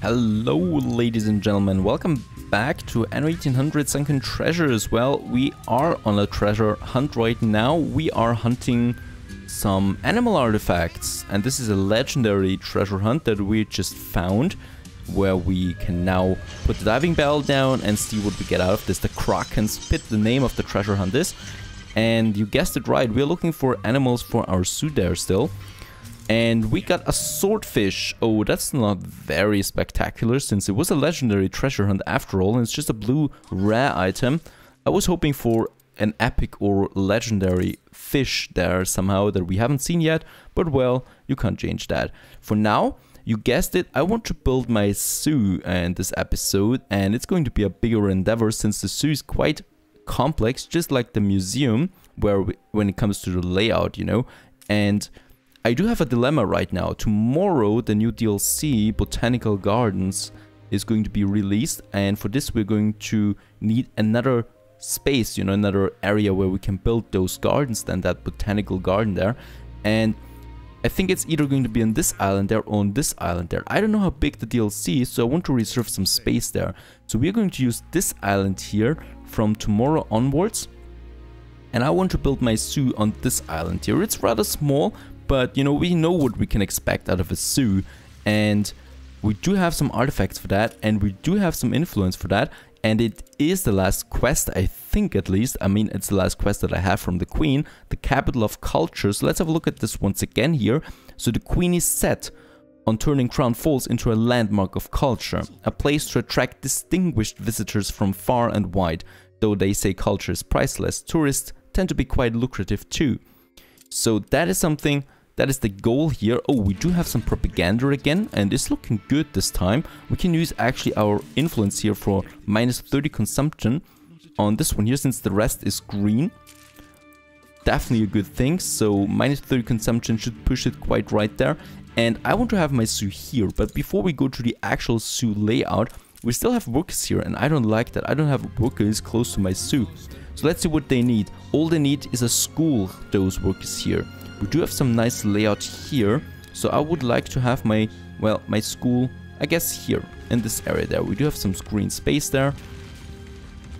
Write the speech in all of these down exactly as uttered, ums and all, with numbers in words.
Hello, ladies and gentlemen. Welcome back to Anno eighteen hundred Sunken Treasures. Well, we are on a treasure hunt right now. We are hunting some animal artifacts, and this is a legendary treasure hunt that we just found, where we can now put the diving bell down and see what we get out of this. The Kraken's Pit, the name of the treasure hunt is. And you guessed it right, we're looking for animals for our zoo there still. And we got a swordfish. Oh, that's not very spectacular, since it was a legendary treasure hunt after all, and it's just a blue rare item. I was hoping for an epic or legendary fish there somehow that we haven't seen yet, but well, you can't change that. For now, you guessed it, I want to build my zoo in this episode, and it's going to be a bigger endeavor since the zoo is quite complex, just like the museum, where we, when it comes to the layout, you know. And I do have a dilemma right now. Tomorrow the new D L C, Botanical Gardens, is going to be released, and for this we're going to need another space, you know, another area where we can build those gardens than that botanical garden there. And I think it's either going to be on this island there or on this island there. I don't know how big the D L C is, so I want to reserve some space there. So we're going to use this island here from tomorrow onwards. And I want to build my zoo on this island here. It's rather small, but you know, we know what we can expect out of a zoo. And we do have some artifacts for that, and we do have some influence for that. And it is the last quest, I think, at least. I mean, it's the last quest that I have from the Queen, the capital of culture. So let's have a look at this once again here. So the Queen is set on turning Crown Falls into a landmark of culture, a place to attract distinguished visitors from far and wide. Though they say culture is priceless, tourists tend to be quite lucrative too. So that is something. That is the goal here. Oh, we do have some propaganda again, and it's looking good this time. We can use actually our influence here for minus thirty consumption on this one here, since the rest is green. Definitely a good thing. So minus thirty consumption should push it quite right there. And I want to have my zoo here, but before we go to the actual zoo layout, we still have workers here, and I don't like that. I don't have workers close to my zoo. So let's see what they need. All they need is a school, those workers here. We do have some nice layout here, so I would like to have my, well, my school, I guess, here in this area there. We do have some green space there.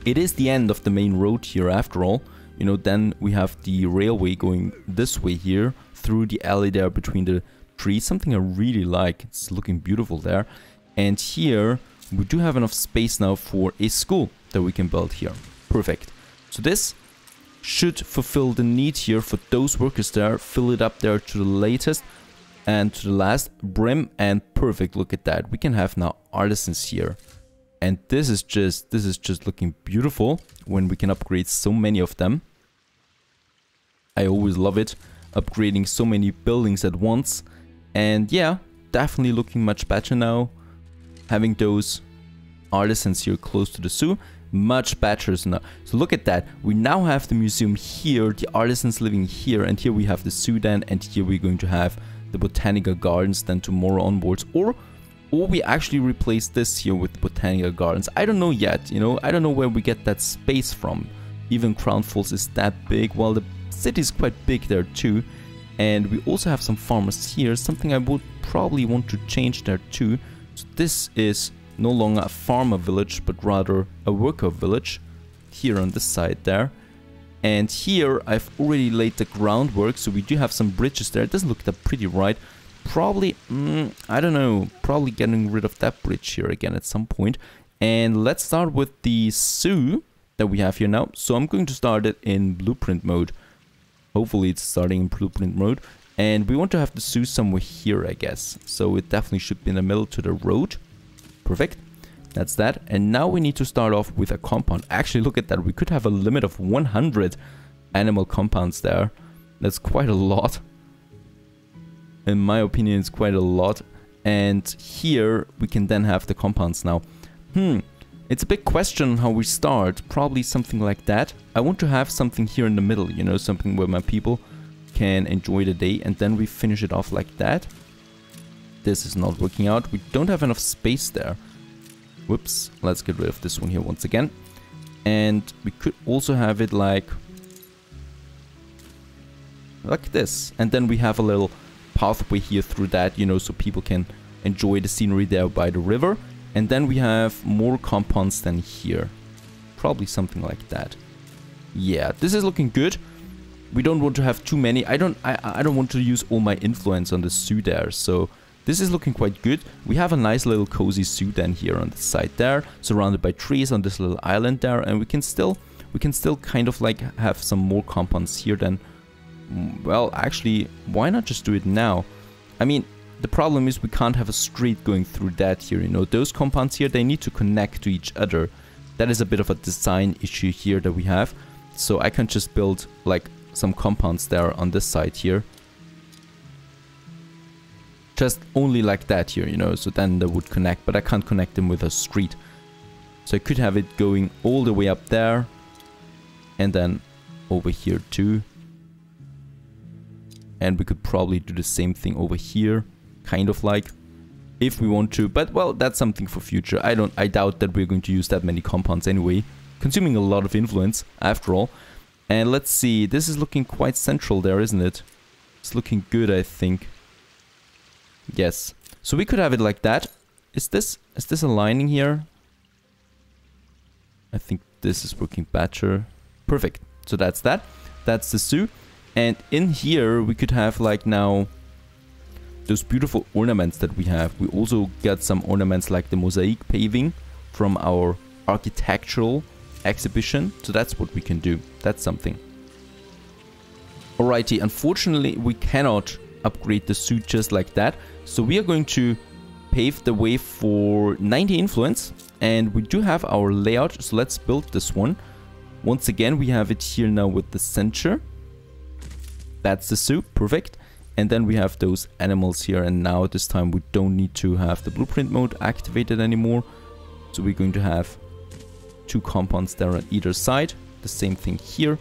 It is the end of the main road here after all. You know, then we have the railway going this way here, through the alley there between the trees. Something I really like. It's looking beautiful there. And here, we do have enough space now for a school that we can build here. Perfect. So this should fulfill the need here for those workers there. Fill it up there to the latest and to the last brim, and perfect. Look at that, we can have now artisans here, and this is just this is just looking beautiful when we can upgrade so many of them. I always love it, upgrading so many buildings at once. And yeah, definitely looking much better now, having those artisans here close to the zoo. Much better now. So look at that, we now have the museum here, the artisans living here, and here we have the zoo then, and here we're going to have the botanical gardens then tomorrow onwards. Or or we actually replace this here with botanical gardens. I don't know yet, you know, I don't know where we get that space from. Even Crown Falls is that big, while the city is quite big there too. And we also have some farmers here, something I would probably want to change there too. So this is no longer a farmer village, but rather a worker village here on this side there. And here I've already laid the groundwork, so we do have some bridges there. It doesn't look that pretty, right? Probably, mm, I don't know, probably getting rid of that bridge here again at some point. And let's start with the zoo that we have here now. So I'm going to start it in blueprint mode. Hopefully it's starting in blueprint mode. And we want to have the zoo somewhere here, I guess. So it definitely should be in the middle to the road. Perfect, that's that. And now we need to start off with a compound. Actually, look at that, we could have a limit of one hundred animal compounds there. That's quite a lot. In my opinion, it's quite a lot. And here we can then have the compounds now. Hmm, it's a big question how we start. Probably something like that. I want to have something here in the middle, you know, something where my people can enjoy the day, and then we finish it off like that. This is not working out. We don't have enough space there. Whoops. Let's get rid of this one here once again. And we could also have it like like this, and then we have a little pathway here through that, you know, so people can enjoy the scenery there by the river. And then we have more compounds than here. Probably something like that. Yeah, this is looking good. We don't want to have too many. I don't I, I don't want to use all my influence on the zoo there, so this is looking quite good. We have a nice little cozy zoo then here on the side there, surrounded by trees on this little island there, and we can still we can still kind of like have some more compounds here then. Well, actually, why not just do it now? I mean, the problem is we can't have a street going through that here, you know. Those compounds here, they need to connect to each other. That is a bit of a design issue here that we have. So I can just build like some compounds there on this side here. Just only like that here, you know, so then they would connect, but I can't connect them with a street. So I could have it going all the way up there and then over here too. And we could probably do the same thing over here, kind of like, if we want to. But well, that's something for future. I don't, I doubt that we're going to use that many compounds anyway, consuming a lot of influence after all. And let's see, this is looking quite central there, isn't it? It's looking good, I think. Yes. So we could have it like that. Is this, is this aligning here? I think this is working better. Perfect. So that's that. That's the zoo. And in here we could have like now those beautiful ornaments that we have. We also got some ornaments like the mosaic paving from our architectural exhibition. So that's what we can do. That's something. Alrighty, unfortunately we cannot upgrade the suit just like that. So we are going to pave the way for ninety influence. And we do have our layout. So let's build this one. Once again, we have it here now with the center. That's the zoo, perfect. And then we have those animals here, and now this time we don't need to have the blueprint mode activated anymore. So we're going to have two compounds there on either side, the same thing here,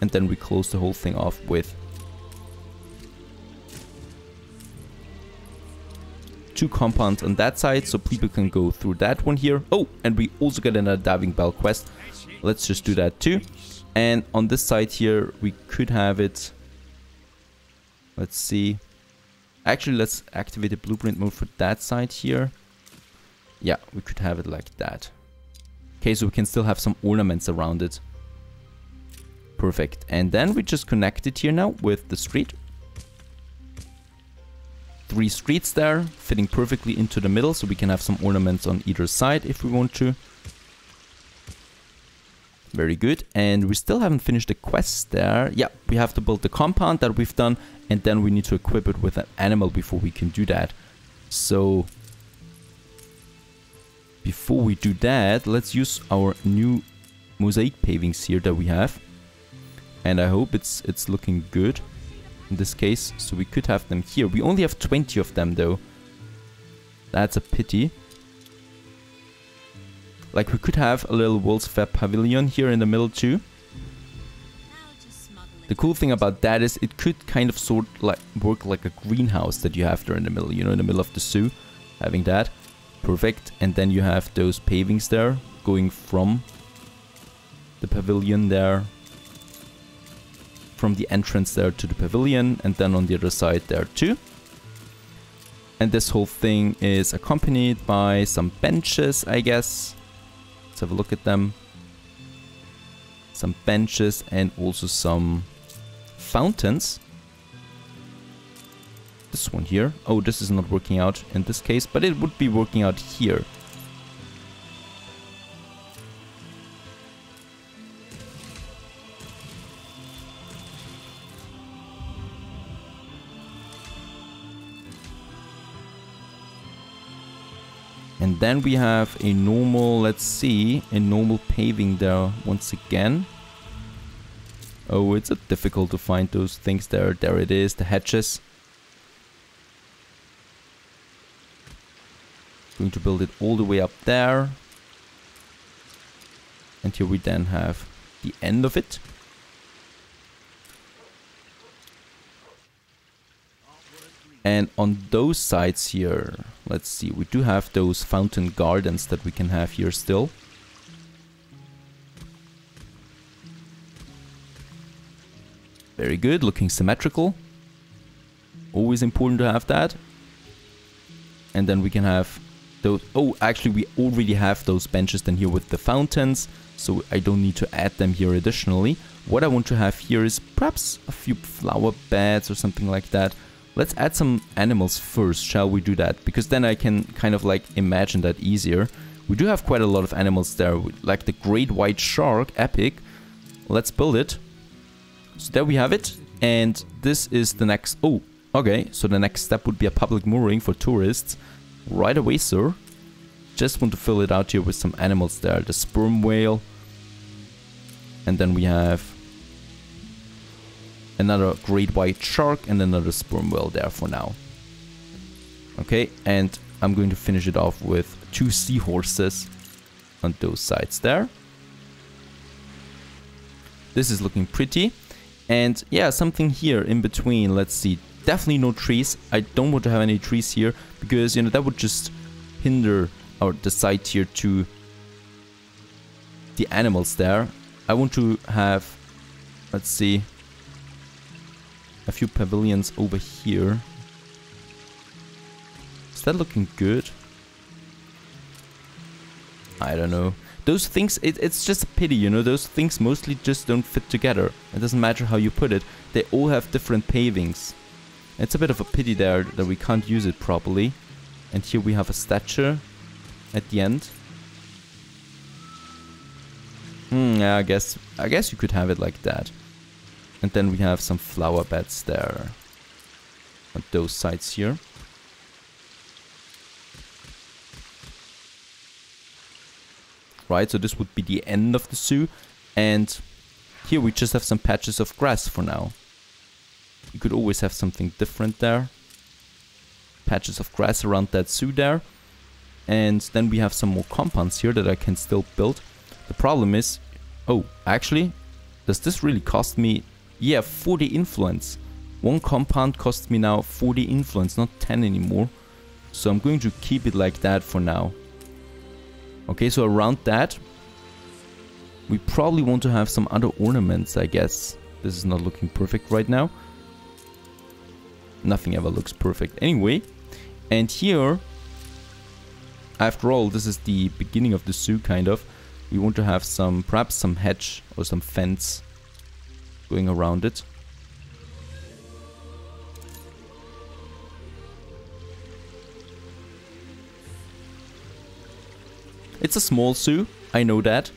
and then we close the whole thing off with two compounds on that side, so people can go through that one here. Oh, and we also get another diving bell quest. Let's just do that too. And on this side here we could have it. Let's see. Actually, let's activate the blueprint mode for that side here. Yeah, we could have it like that. Okay, so we can still have some ornaments around it. Perfect. And then we just connect it here now with the street. Three streets there, fitting perfectly into the middle, so we can have some ornaments on either side if we want to. Very good. And we still haven't finished the quest there. Yeah, we have to build the compound that we've done, and then we need to equip it with an animal before we can do that. So before we do that, let's use our new mosaic pavings here that we have, and I hope it's it's looking good in this case. So we could have them here. We only have twenty of them though. That's a pity. Like, we could have a little World's Fair pavilion here in the middle too. The cool thing about that is it could kind of sort like work like a greenhouse that you have there in the middle, you know, in the middle of the zoo. Having that. Perfect. And then you have those pavings there going from the pavilion there. From the entrance there to the pavilion, and then on the other side there too. And this whole thing is accompanied by some benches, I guess. Let's have a look at them. Some benches and also some fountains. This one here. Oh, this is not working out in this case, but it would be working out here. And then we have a normal, let's see, a normal paving there once again. Oh, it's a difficult to find those things there. There it is, the hedges. Going to build it all the way up there. And here we then have the end of it. And on those sides here, let's see, we do have those fountain gardens that we can have here still. Very good, looking symmetrical. Always important to have that. and then we can have those. Oh, actually we already have those benches then here with the fountains, so I don't need to add them here additionally. What I want to have here is perhaps a few flower beds or something like that. Let's add some animals first, shall we do that? Because then I can kind of like imagine that easier. We do have quite a lot of animals there, like the great white shark, epic. Let's build it. So there we have it. And this is the next... Oh, okay. So the next step would be a public mooring for tourists. Right away, sir. Just want to fill it out here with some animals there. The sperm whale. And then we have another great white shark and another sperm whale there for now. Okay, and I'm going to finish it off with two seahorses on those sides there. This is looking pretty. And yeah, something here in between. Let's see. Definitely no trees. I don't want to have any trees here because, you know, that would just hinder our the sight here to the animals there. I want to have, let's see, a few pavilions over here. Is that looking good? I don't know. Those things, it, it's just a pity, you know, those things mostly just don't fit together. It doesn't matter how you put it, they all have different pavings. It's a bit of a pity there that we can't use it properly. And here we have a statue at the end. Hmm, yeah, I guess, I guess you could have it like that. And then we have some flower beds there on those sides here. Right, so this would be the end of the zoo. And here we just have some patches of grass for now. You could always have something different there. Patches of grass around that zoo there. And then we have some more compounds here that I can still build. The problem is... Oh, actually, does this really cost me... Yeah, forty influence. One compound costs me now forty influence, not ten anymore. So I'm going to keep it like that for now. Okay, so around that, we probably want to have some other ornaments, I guess. This is not looking perfect right now. Nothing ever looks perfect anyway. And here, after all, this is the beginning of the zoo, kind of. We want to have some, perhaps some hedge or some fence going around it. It's a small zoo, I know that.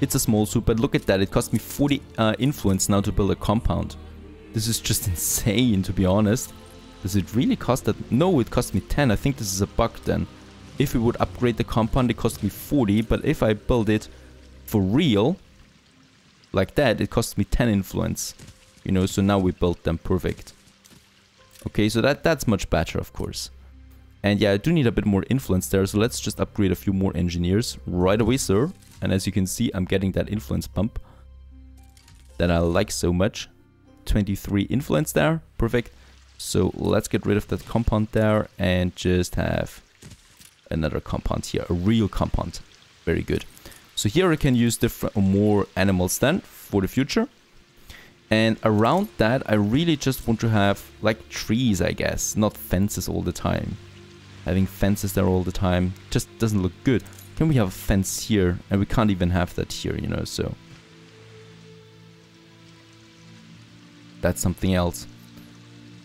It's a small zoo, but look at that. It cost me forty uh, influence now to build a compound. This is just insane, to be honest. Does it really cost that? No, it cost me ten. I think this is a bug then. If we would upgrade the compound, it cost me forty, but if I build it for real, like that, it cost me ten influence. You know, so now we built them perfect. Okay, so that that's much better, of course. And yeah, I do need a bit more influence there, so let's just upgrade a few more engineers right away, sir. And as you can see, I'm getting that influence bump that I like so much. twenty-three influence there, perfect. So let's get rid of that compound there and just have another compound here, a real compound. Very good. So here I can use different more animals then for the future. And around that, I really just want to have like trees, I guess, not fences all the time. Having fences there all the time just doesn't look good. Can we have a fence here? And we can't even have that here, you know, so that's something else.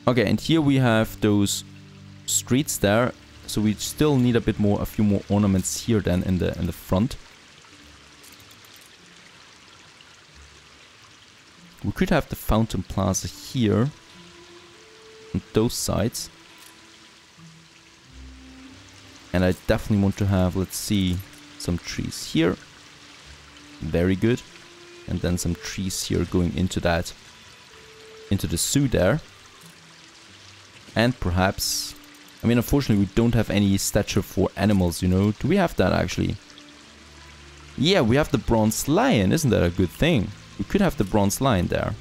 Okay, and here we have those streets there. So we still need a bit more, a few more ornaments here than in the in the front. We could have the fountain plaza here on those sides. And I definitely want to have, let's see, some trees here. Very good. And then some trees here going into that, into the zoo there. And perhaps, I mean, unfortunately, we don't have any statue for animals, you know. Do we have that, actually? Yeah, we have the bronze lion. Isn't that a good thing? We could have the bronze lion there.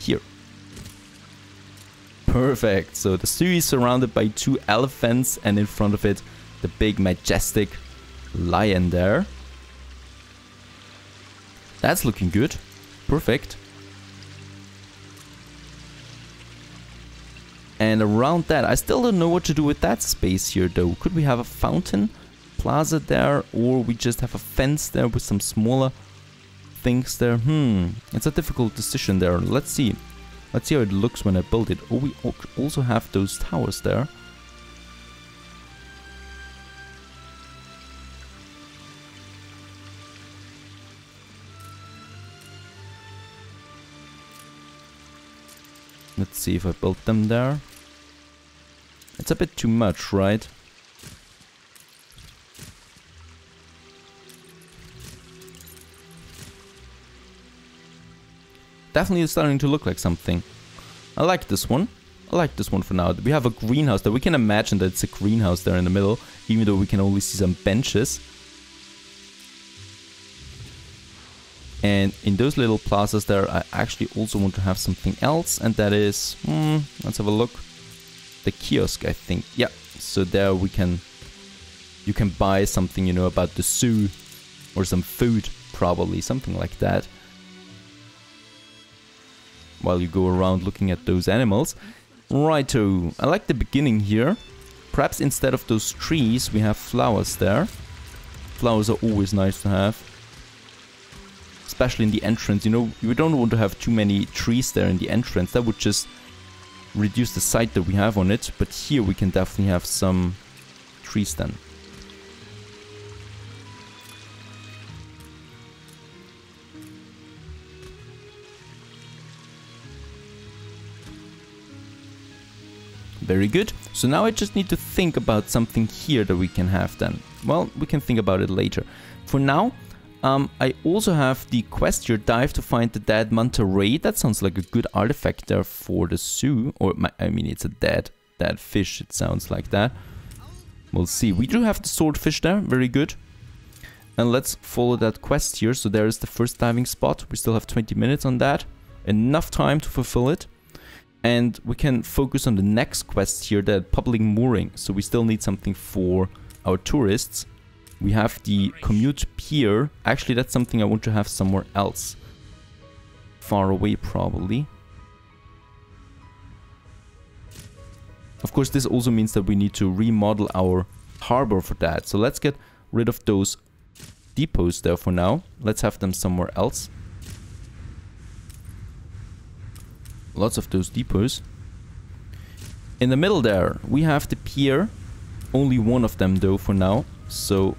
Here. Perfect. So the zoo is surrounded by two elephants and in front of it, the big majestic lion there. That's looking good. Perfect. and around that. I still don't know what to do with that space here though. Could we have a fountain plaza there, or we just have a fence there with some smaller things there? Hmm, it's a difficult decision there. Let's see. Let's see how it looks when I build it. Oh, we also have those towers there. Let's see if I build them there. It's a bit too much, right? Definitely is starting to look like something. I like this one. I like this one for now. We have a greenhouse there. We can imagine that it's a greenhouse there in the middle, even though we can only see some benches. And in those little plazas there, I actually also want to have something else, and that is, hmm, let's have a look, the kiosk, I think. Yeah, so there we can, you can buy something, you know, about the zoo, or some food, probably, something like that, while you go around looking at those animals. Righto, I like the beginning here. Perhaps instead of those trees, we have flowers there. Flowers are always nice to have. Especially in the entrance, you know, you don't want to have too many trees there in the entrance. That would just reduce the site that we have on it. But here we can definitely have some trees then. Very good. So now I just need to think about something here that we can have then. Well, we can think about it later. For now, Um, I also have the quest here, dive to find the dead manta ray. That sounds like a good artifact there for the zoo. Or, my, I mean, it's a dead, dead fish, it sounds like that. We'll see. We do have the swordfish there, very good. And let's follow that quest here. So there is the first diving spot. We still have twenty minutes on that. Enough time to fulfill it. And we can focus on the next quest here, the public mooring. So we still need something for our tourists. We have the commute pier. Actually, that's something I want to have somewhere else. Far away, probably. Of course, this also means that we need to remodel our harbor for that. So let's get rid of those depots there for now. Let's have them somewhere else. Lots of those depots. In the middle there, we have the pier. Only one of them, though, for now. So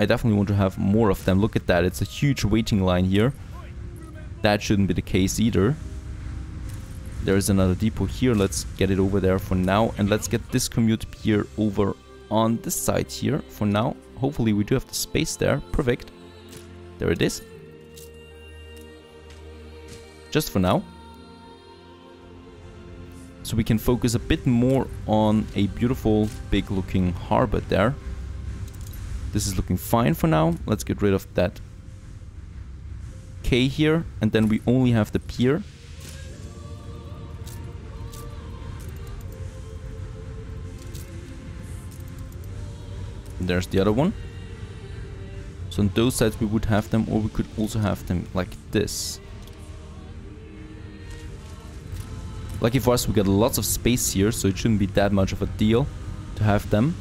I definitely want to have more of them. Look at that, it's a huge waiting line here. That shouldn't be the case either. There is another depot here. Let's get it over there for now. And let's get this commute pier over on this side here for now. Hopefully we do have the space there. Perfect. There it is. Just for now. So we can focus a bit more on a beautiful, big looking harbor there. This is looking fine for now. Let's get rid of that K here, and then we only have the pier. And there's the other one. So on those sides we would have them, or we could also have them like this. Lucky for us, we got lots of space here, so it shouldn't be that much of a deal to have them.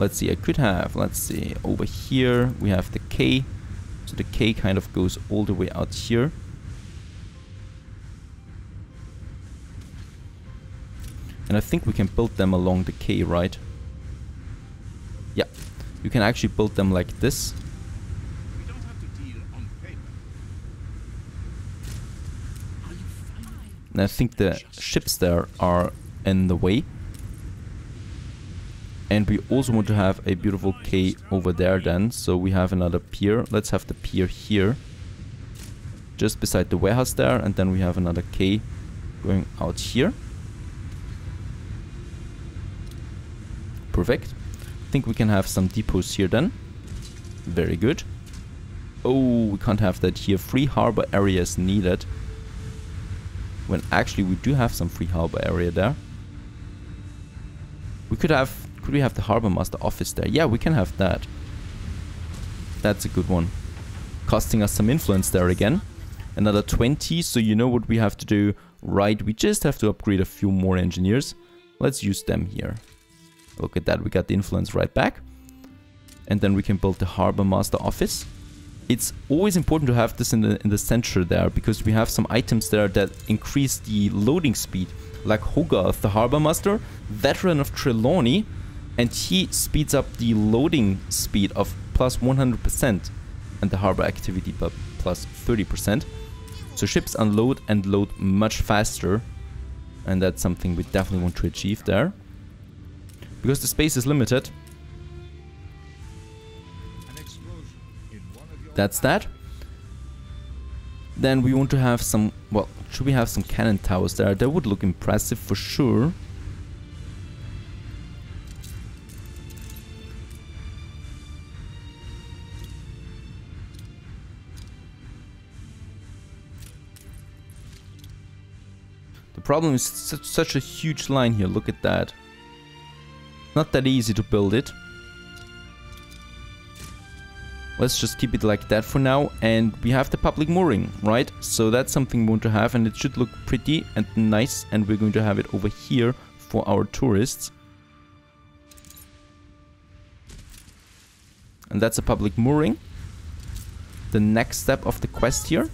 Let's see, I could have, let's see, over here we have the K. So the K kind of goes all the way out here. And I think we can build them along the K, right? Yeah, you can actually build them like this. And I think the ships there are in the way. And we also want to have a beautiful K over there then. So we have another pier. Let's have the pier here. Just beside the warehouse there. And then we have another K going out here. Perfect. I think we can have some depots here then. Very good. Oh, we can't have that here. Free harbor areas needed. When actually we do have some free harbor area there. We could have... Could we have the Harbor Master office there? Yeah, we can have that. That's a good one. Costing us some influence there again. Another twenty, so you know what we have to do. right? We just have to upgrade a few more engineers. Let's use them here. Look at that, we got the influence right back. And then we can build the harbor master office. It's always important to have this in the, in the center there, because we have some items there that increase the loading speed, like Hoga, the harbor master, veteran of Trelawney, and he speeds up the loading speed of plus one hundred percent and the harbor activity by plus thirty percent. So ships unload and load much faster, and that's something we definitely want to achieve there, because the space is limited. That's that. Then we want to have some, well, should we have some cannon towers there? That would look impressive for sure. The problem is such, such a huge line here, look at that. Not that easy to build it. Let's just keep it like that for now, and we have the public mooring, right? So that's something we want to have, and it should look pretty and nice, and we're going to have it over here for our tourists. And that's a public mooring. The next step of the quest here.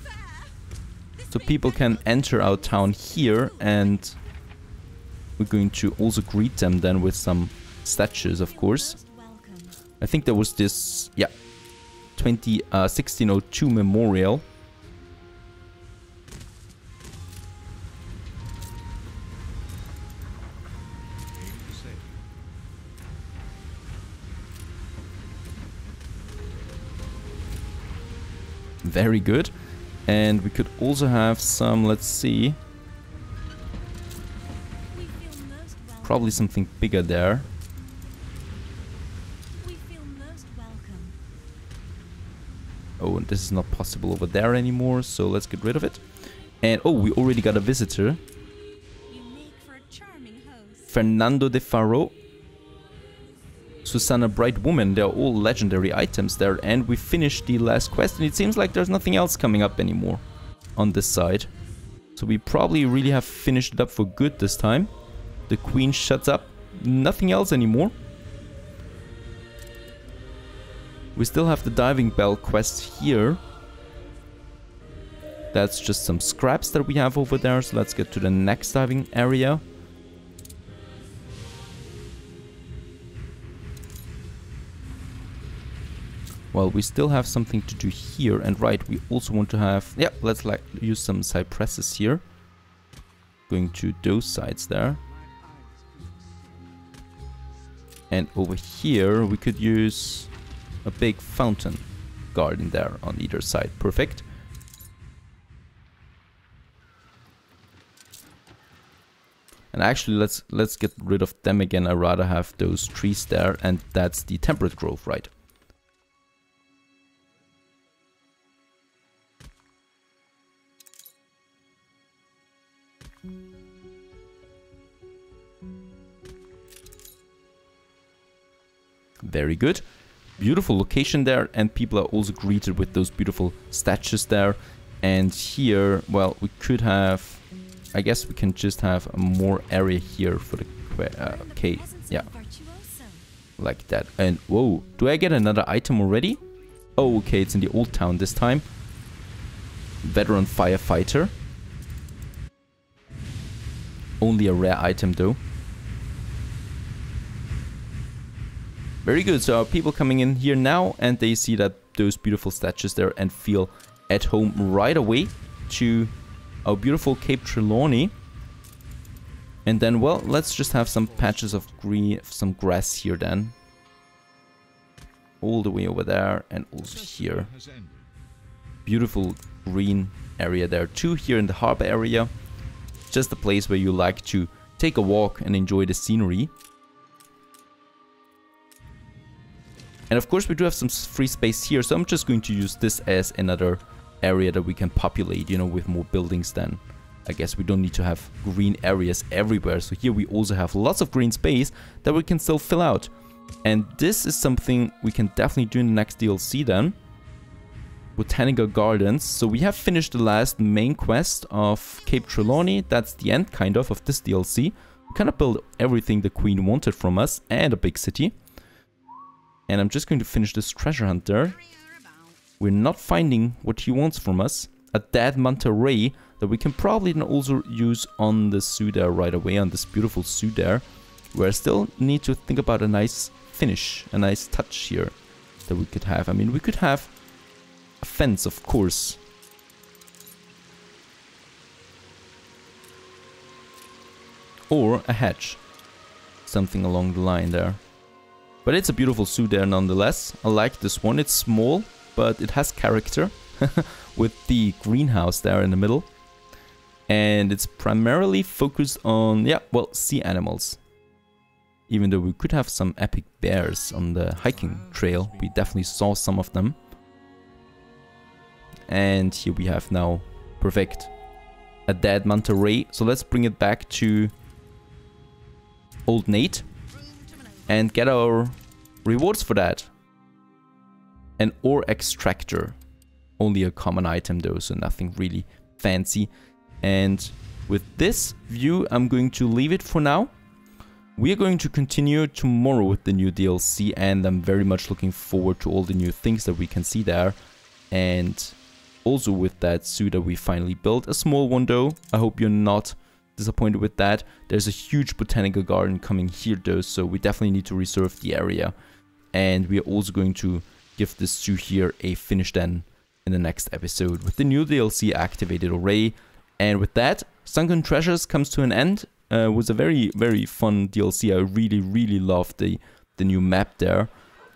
So people can enter our town here, and we're going to also greet them then with some statues, of course. I think there was this, yeah. sixteen oh two Memorial. Very good. And we could also have some, let's see, probably something bigger there. Oh, and this is not possible over there anymore, so let's get rid of it. And oh, we already got a visitor. You make for a charming host. Fernando de Faro, Susanna Bright Woman, they're all legendary items there. And we finished the last quest, and it seems like there's nothing else coming up anymore on this side. So we probably really have finished it up for good this time. The queen shuts up, nothing else anymore. We still have the diving bell quest here. That's just some scraps that we have over there, so let's get to the next diving area. Well, we still have something to do here, and right, we also want to have... yeah, let's like use some cypresses here. Going to those sides there. And over here, we could use... a big fountain garden there on either side. Perfect. And actually, let's let's get rid of them again. I'd rather have those trees there, and that's the temperate grove, right? Very good. Beautiful location there, and people are also greeted with those beautiful statues there. And here, well, we could have, I guess we can just have a more area here for the uh, okay, yeah, like that. And whoa, do I get another item already? Oh, okay, it's in the old town this time. Veteran firefighter, only a rare item though. Very good, so our people coming in here now, and they see that those beautiful statues there and feel at home right away to our beautiful Cape Trelawney. And then, well, let's just have some patches of green, some grass here then. All the way over there and also here. Beautiful green area there too, here in the harbor area. Just a place where you like to take a walk and enjoy the scenery. And of course we do have some free space here, so I'm just going to use this as another area that we can populate, you know, with more buildings then. I guess we don't need to have green areas everywhere, so here we also have lots of green space that we can still fill out. And this is something we can definitely do in the next D L C then. Botanical Gardens. So we have finished the last main quest of Cape Trelawney. That's the end, kind of, of this D L C. We kind of built everything the Queen wanted from us and a big city. And I'm just going to finish this treasure hunt there. We're not finding what he wants from us. A dead manta ray that we can probably then also use on the zoo there right away, on this beautiful zoo there. Where I still need to think about a nice finish, a nice touch here that we could have. I mean, we could have a fence, of course. Or a hedge. Something along the line there. But it's a beautiful zoo there nonetheless. I like this one. It's small, but it has character. With the greenhouse there in the middle. And it's primarily focused on, yeah, well, sea animals. Even though we could have some epic bears on the hiking trail, we definitely saw some of them. And here we have now, perfect, a dead manta ray. So let's bring it back to Old Nate and get our rewards for that. An ore extractor. Only a common item though, so nothing really fancy. And with this view, I'm going to leave it for now. We're going to continue tomorrow with the new D L C, and I'm very much looking forward to all the new things that we can see there. And also with that zoo that we finally built, a small one though. I hope you're not disappointed with that. There's a huge botanical garden coming here though, so we definitely need to reserve the area. And we're also going to give this zoo here a finish then. In the next episode with the new D L C activated already. And with that, Sunken Treasures comes to an end. Uh, was a very, very fun D L C. I really, really loved the, the new map there.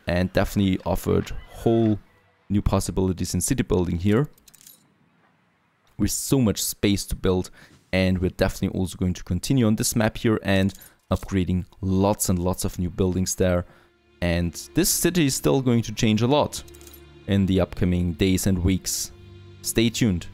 And definitely offered whole new possibilities in city building here. With so much space to build. And we're definitely also going to continue on this map here. And upgrading lots and lots of new buildings there. And this city is still going to change a lot. In the upcoming days and weeks. Stay tuned.